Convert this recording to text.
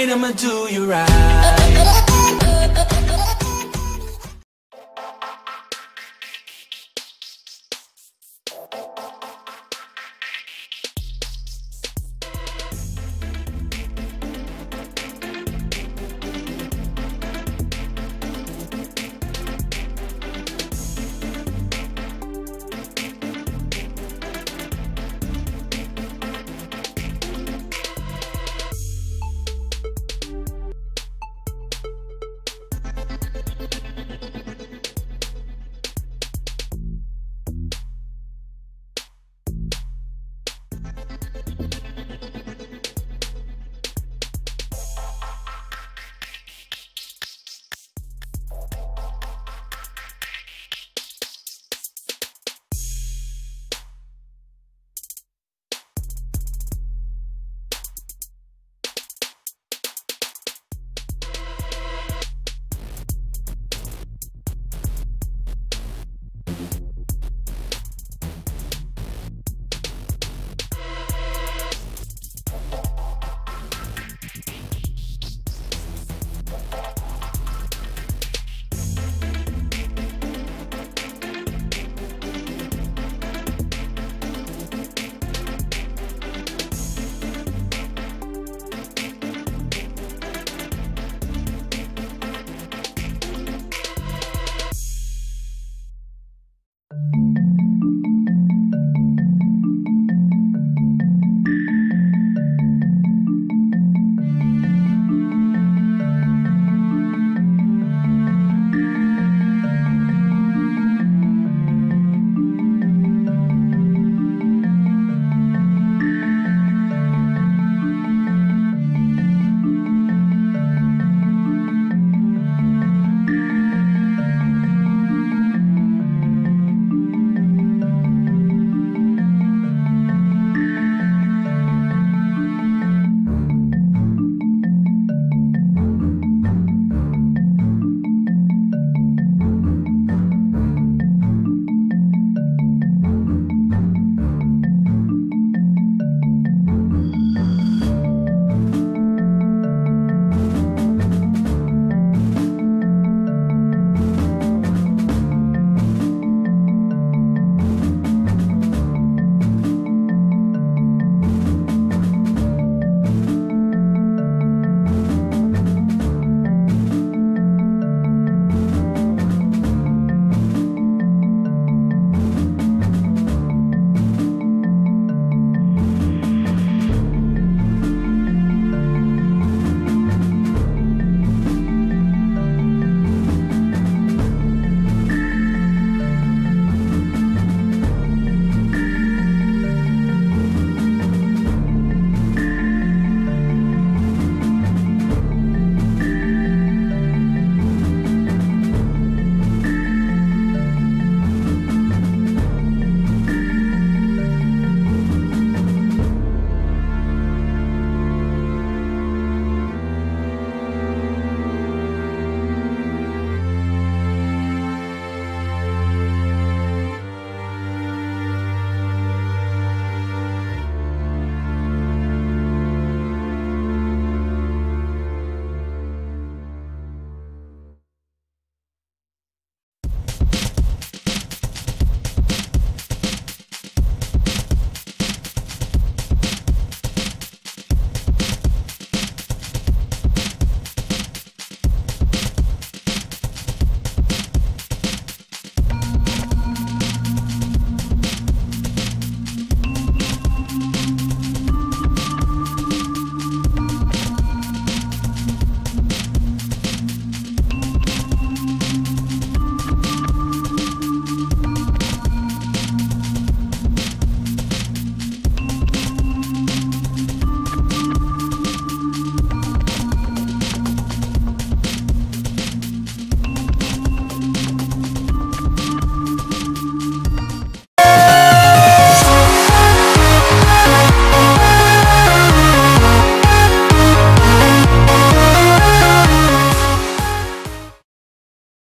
I'ma do you right.